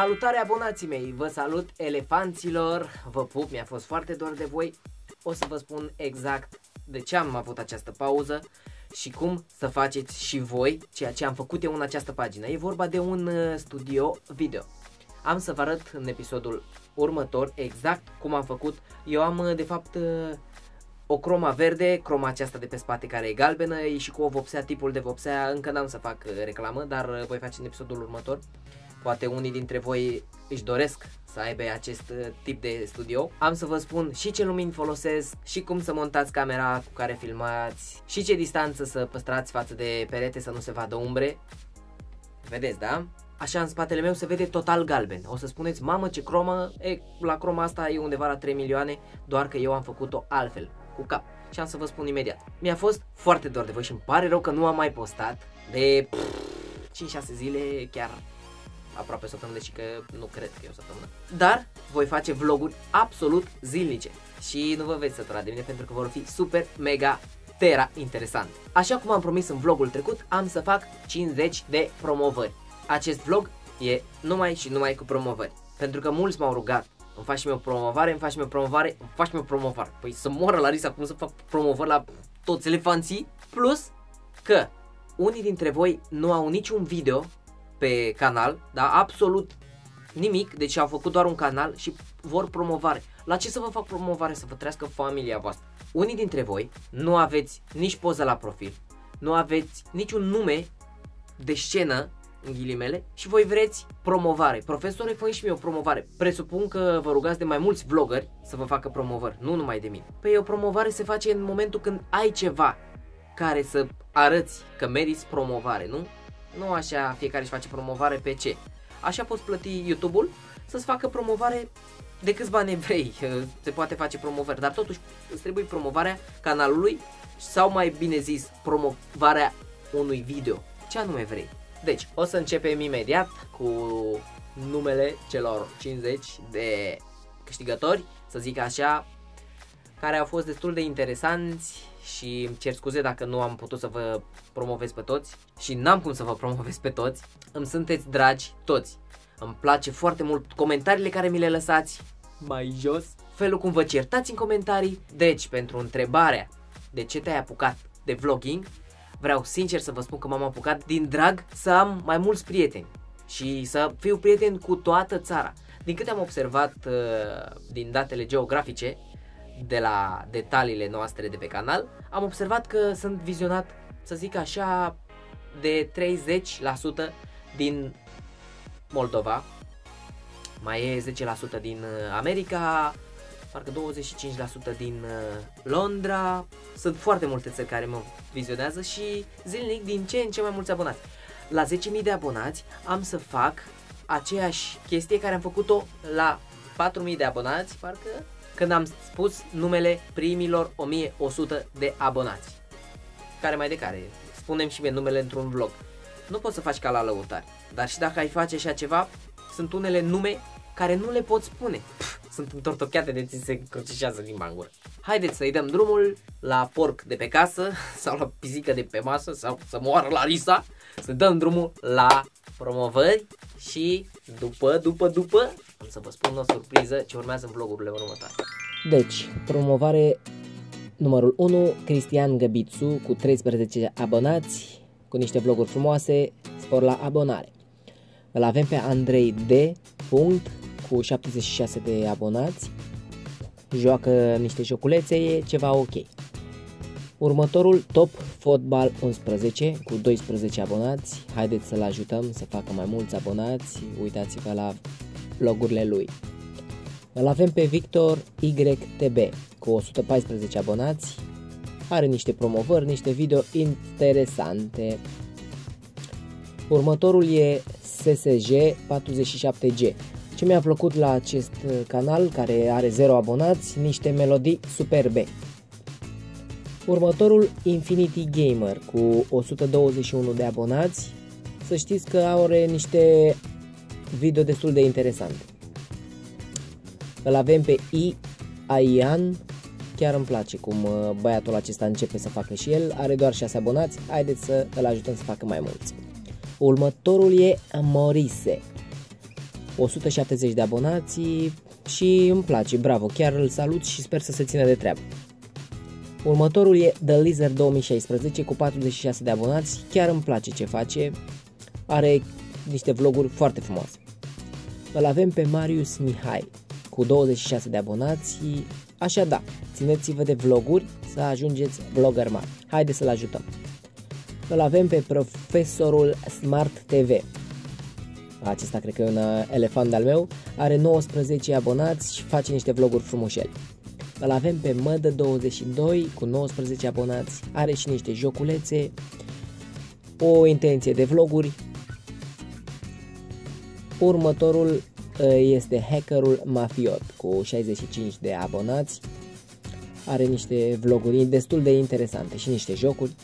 Salutare abonații mei, vă salut elefanților, vă pup, mi-a fost foarte dor de voi. O să vă spun exact de ce am avut această pauză și cum să faceți și voi ceea ce am făcut eu în această pagină. E vorba de un studio video. Am să vă arăt în episodul următor exact cum am făcut. Eu am de fapt o croma verde, croma aceasta de pe spate care e galbenă, e și cu o vopsea, tipul de vopsea, încă n-am să fac reclamă, dar voi face în episodul următor. Poate unii dintre voi își doresc să aibă acest tip de studio. Am să vă spun și ce lumini folosesc, și cum să montați camera cu care filmați, și ce distanță să păstrați față de perete să nu se vadă umbre. Vedeți, da? Așa, în spatele meu se vede total galben. O să spuneți, mamă, ce cromă, la croma asta e undeva la 3 milioane, doar că eu am făcut-o altfel, cu cap. Și am să vă spun imediat. Mi-a fost foarte dor de voi și îmi pare rău că nu am mai postat de 5-6 zile, chiar aproape o săptămână, deși că nu cred că e o săptămână. Dar voi face vloguri absolut zilnice și nu vă veți sătura de mine, pentru că vor fi super, mega, tera interesante. Așa cum am promis în vlogul trecut, am să fac 50 de promovări. Acest vlog e numai și numai cu promovări, pentru că mulți m-au rugat, îmi faci mie o promovare, îmi faci mie o promovare, îmi faci mie o promovare. Păi să moară la risc acum să fac promovări la toți elefanții. Plus că unii dintre voi nu au niciun video pe canal, dar absolut nimic, deci au făcut doar un canal și vor promovare. La ce să vă fac promovare? Să vă trăiască familia voastră. Unii dintre voi nu aveți nici poză la profil, nu aveți niciun nume de scenă, în ghilimele, și voi vreți promovare. Profesore, fă-i și mie o promovare. Presupun că vă rugați de mai mulți vloggeri să vă facă promovări, nu numai de mine. Păi o promovare se face în momentul când ai ceva care să arăți că meriți promovare, nu? Nu așa fiecare își face promovare pe ce. Așa poți plăti YouTube-ul să-ți facă promovare de câți bani vrei. Se poate face promovări, dar totuși îți trebuie promovarea canalului sau, mai bine zis, promovarea unui video. Ce anume vrei? Deci, o să începem imediat cu numele celor 50 de câștigători, să zic așa, care au fost destul de interesanți și îmi cer scuze dacă nu am putut să vă promovez pe toți și n-am cum să vă promovez pe toți. Îmi sunteți dragi toți, îmi place foarte mult comentariile care mi le lăsați mai jos, felul cum vă certați în comentarii. Deci, pentru întrebarea de ce te-ai apucat de vlogging, vreau sincer să vă spun că m-am apucat din drag să am mai mulți prieteni și să fiu prieten cu toată țara. Din câte am observat din datele geografice de la detaliile noastre de pe canal, am observat că sunt vizionat, să zic așa, de 30% din Moldova, mai e 10% din America, parcă 25% din Londra. Sunt foarte multe țări care mă vizionează și zilnic din ce în ce mai mulți abonați. La 10.000 de abonați am să fac aceeași chestie care am făcut-o la 4.000 de abonați, parcă, când am spus numele primilor 1100 de abonați. Care mai de care, spunem și mie numele într-un vlog. Nu poți să faci ca la lăutari, dar și dacă ai face așa ceva, sunt unele nume care nu le pot spune. Sunt întortocheate de ți se crucișează limba în gură. Haideți să-i dăm drumul la porc de pe casă sau la pisică de pe masă sau să moară Larisa. Să dăm drumul la promovări și după am să vă spun o surpriză ce urmează în vlogurile următoare. Deci, promovare numărul 1, Cristian Găbițu cu 13 abonați, cu niște vloguri frumoase, spor la abonare. Îl avem pe Andrei D. cu 76 de abonați, joacă niște joculețe, e ceva ok. Următorul, Top Fotbal 11 cu 12 abonați, haideți să-l ajutăm să facă mai mulți abonați, uitați-vă la vlogurile lui. Îl avem pe VictorYTB cu 114 abonați, are niște promovări, niște video interesante. Următorul e SSG 47 g. Ce mi-a plăcut la acest canal, care are 0 abonați, niște melodii superbe. Următorul, Infinity Gamer cu 121 de abonați, să știți că are niște video destul de interesante. Îl avem pe I.A.I.AN., chiar îmi place cum băiatul acesta începe să facă și el, are doar 6 abonați, haideți să îl ajutăm să facă mai mulți. Următorul e M.O.R.I.S.E. 170 de abonați și îmi place, bravo, chiar îl salut și sper să se țină de treabă. Următorul e TheLizzer2016 cu 46 de abonați, chiar îmi place ce face, are niște vloguri foarte frumoase. Îl avem pe M.O.R.I.S.E. Mihail cu 26 de abonați, așa da, țineți-vă de vloguri să ajungeți vlogger mari, haideți să-l ajutăm. Îl avem pe Profesorul Smart TV, acesta cred că e un elefant al meu, are 19 abonați și face niște vloguri frumușeli. Îl avem pe Mădă22 cu 19 abonați, are și niște joculețe, o intenție de vloguri. Următorul este Hackerul Mafiot cu 65 de abonați, are niște vloguri destul de interesante și niște jocuri.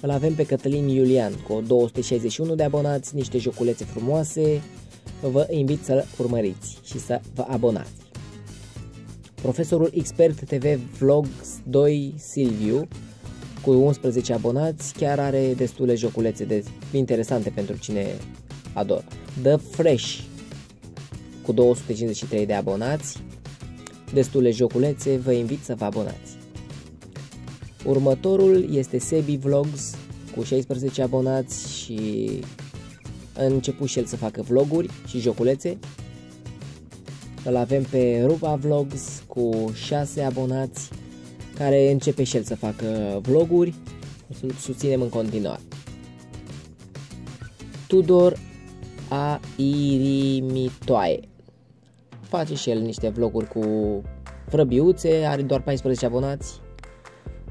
Îl avem pe Cătălin Iulian cu 261 de abonați, niște joculețe frumoase, vă invit să-l urmăriți și să vă abonați. Profesorul Expert TV Vlogs 2 Silviu cu 11 abonați, chiar are destule joculețe interesante pentru cine adoră. The Fresh cu 253 de abonați, destule joculețe, vă invit să vă abonați. Următorul este Sebi Vlogs cu 16 abonați și a început și el să facă vloguri și joculețe. Îl avem pe Rupa Vlogs cu 6 abonați, care începe și el să facă vloguri, îl susținem în continuare. Tudor Airimitoae face și el niște vloguri cu vrăbiuțe, are doar 14 abonați.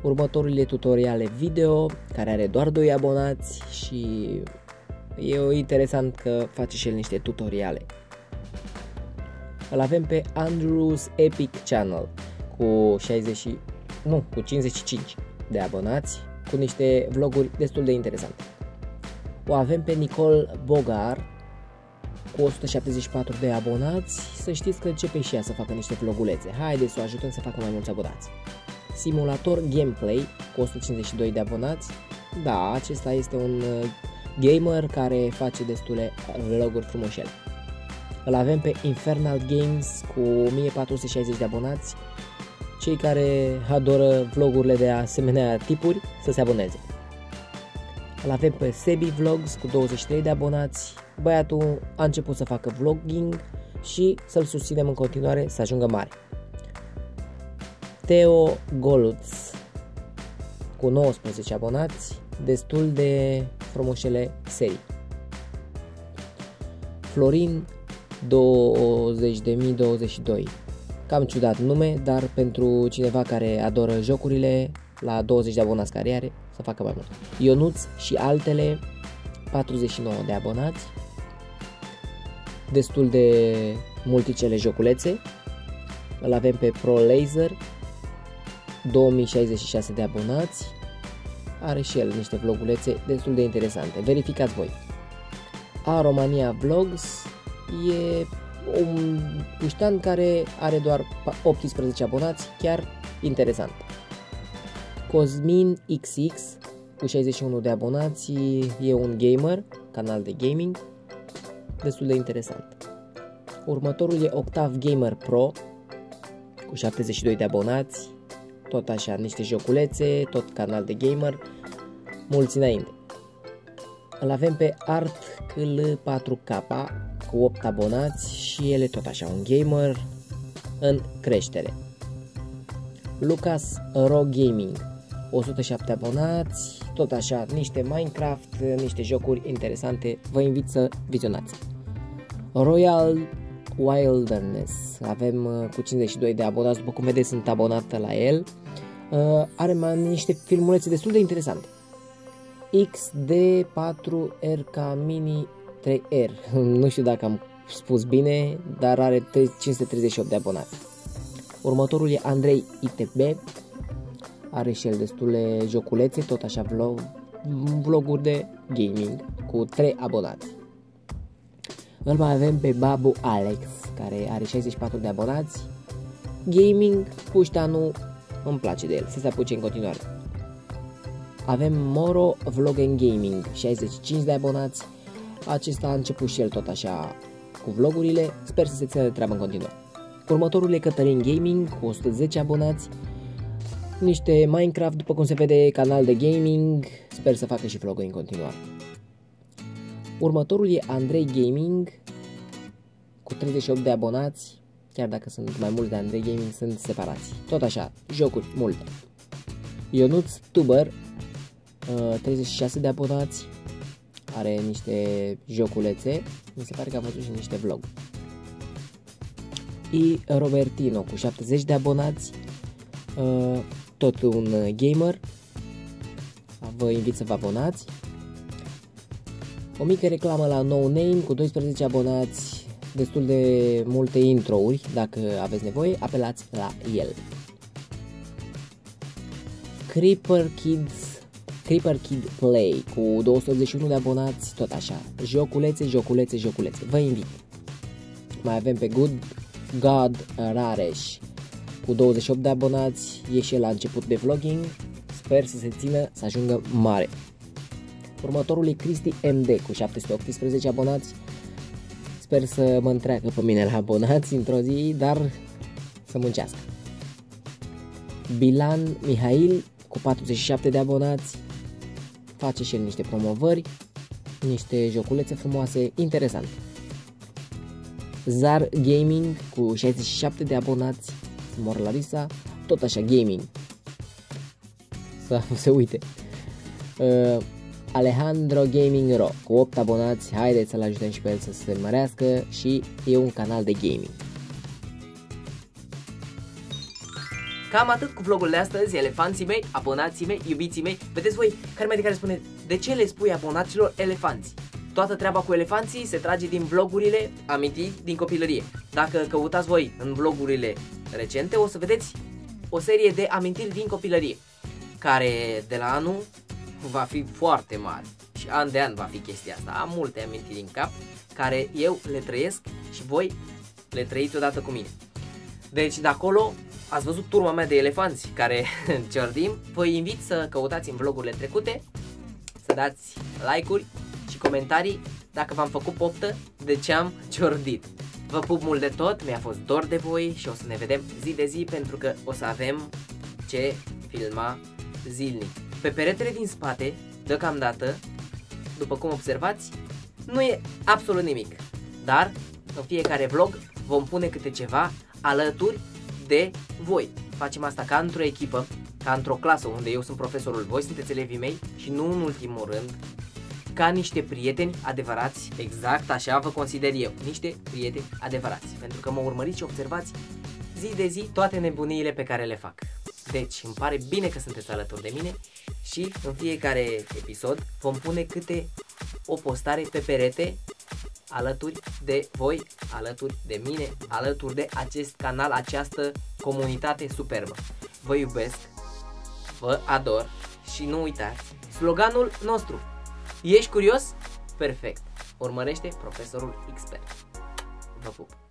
Următorul e tutoriale video, care are doar 2 abonați și e interesant că face și el niște tutoriale. Îl avem pe Andrew's Epic Channel cu 55 de abonați, cu niște vloguri destul de interesante. O avem pe Nicole Bogar cu 174 de abonați, să știți că începe și ea să facă niște vlogulețe, haideți să o ajutăm să facă mai mulți abonați. Simulator Gameplay cu 152 de abonați, da, acesta este un gamer care face destule vloguri frumoșele. Îl avem pe Infernal Games cu 1460 de abonați, cei care adoră vlogurile de asemenea tipuri să se aboneze. Îl avem pe Sebi Vlogs cu 23 de abonați, băiatul a început să facă vlogging și să-l susținem în continuare să ajungă mare. Theo Golutz cu 19 abonați, destul de frumoșele serii. Florin 20.022, cam ciudat nume, dar pentru cineva care adoră jocurile, la 20 de abonați care are, să facă mai mult. Ionuț și altele, 49 de abonați, destul de multicele joculețe. Îl avem pe Pro Laser, 2066 de abonați, are și el niște vlogulețe destul de interesante, verificați voi. Aromania Vlogs e un puștan care are doar 18 abonați, chiar interesant. Cosmin XX cu 61 de abonați, e un gamer, canal de gaming, destul de interesant. Următorul e Octav Gamer Pro cu 72 de abonați, tot așa, niște joculețe, tot canal de gamer, mulți înainte. Îl avem pe Art Cl4K cu 8 abonați și ele tot așa, un gamer în creștere. Lucas Raw Gaming, 107 abonați, tot așa, niște Minecraft, niște jocuri interesante, vă invit să vizionați. Royal Wilderness, avem cu 52 de abonați, după cum vedeți sunt abonată la el, are niște filmulețe destul de interesante. XD4RK Mini 3R, nu știu dacă am spus bine, dar are 538 de abonați. Următorul e Andrei ITB, are și el destule joculețe, tot așa vloguri de gaming, cu 3 abonați. Îl mai avem pe Babu Alex, care are 64 de abonați, gaming, puștanul, îmi place de el, să se apuce în continuare. Avem Moro Vlog and Gaming, 65 de abonați, acesta a început și el tot așa cu vlogurile, sper să se țină de treabă în continuare. Următorul e Cătălin Gaming, cu 110 abonați, niște Minecraft, după cum se vede, canal de gaming, sper să facă și vloguri în continuare. Următorul e Andrei Gaming, cu 38 de abonați, chiar dacă sunt mai mulți de Andrei Gaming, sunt separați. Tot așa, jocuri multe. Ionuț Tuber, 36 de abonați, are niște joculețe, mi se pare că a făcut și niște vlog. I Robertino, cu 70 de abonați, tot un gamer, vă invit să vă abonați. O mică reclamă la NoName, cu 12 abonați, destul de multe intro-uri, dacă aveți nevoie, apelați la el. Creeper Kid Play, cu 281 de abonați, tot așa, joculețe, vă invit. Mai avem pe Good God Rares, cu 28 de abonați, e și el la început de vlogging, sper să se țină, să ajungă mare. Următorul e Cristi MD, cu 718 abonați, sper să mă întreacă pe mine la abonați într-o zi, dar să muncească. Bilan Mihail, cu 47 de abonați, face și el niște promovări, niște joculețe frumoase, interesante. ZAR Gaming, cu 67 de abonați, M.O.R.I.S.E., tot așa gaming, să se uite. Alejandro Gaming Rock, cu 8 abonați, haideți să-l ajutăm și pe el să se mărească și e un canal de gaming. Cam atât cu vlogul de astăzi, elefanții mei, abonații mei, iubiții mei. Vedeți voi care mai de care spune, de ce le spui abonaților elefanți? Toată treaba cu elefanții se trage din vlogurile amintiri din copilărie. Dacă căutați voi în vlogurile recente, o să vedeți o serie de amintiri din copilărie, care de la anul va fi foarte mare și an de an va fi chestia asta. Am multe amintiri în cap care eu le trăiesc și voi le trăiți odată cu mine. Deci de acolo ați văzut turma mea de elefanți care ciordim. Vă invit să căutați în vlogurile trecute, să dați like-uri și comentarii dacă v-am făcut poftă de ce am ciordit. Vă pup mult de tot, mi-a fost dor de voi și o să ne vedem zi de zi pentru că o să avem ce filma zilnic. Pe peretele din spate, deocamdată, după cum observați, nu e absolut nimic, dar în fiecare vlog vom pune câte ceva alături de voi. Facem asta ca într-o echipă, ca într-o clasă unde eu sunt profesorul, voi sunteți elevii mei și nu în ultimul rând, ca niște prieteni adevărați, exact așa vă consider eu, niște prieteni adevărați, pentru că mă urmăriți și observați zi de zi toate nebuniile pe care le fac. Deci îmi pare bine că sunteți alături de mine și în fiecare episod vom pune câte o postare pe perete alături de voi, alături de mine, alături de acest canal, această comunitate superbă. Vă iubesc, vă ador și nu uitați sloganul nostru. Ești curios? Perfect! Urmărește Profesorul Xpert. Vă pup!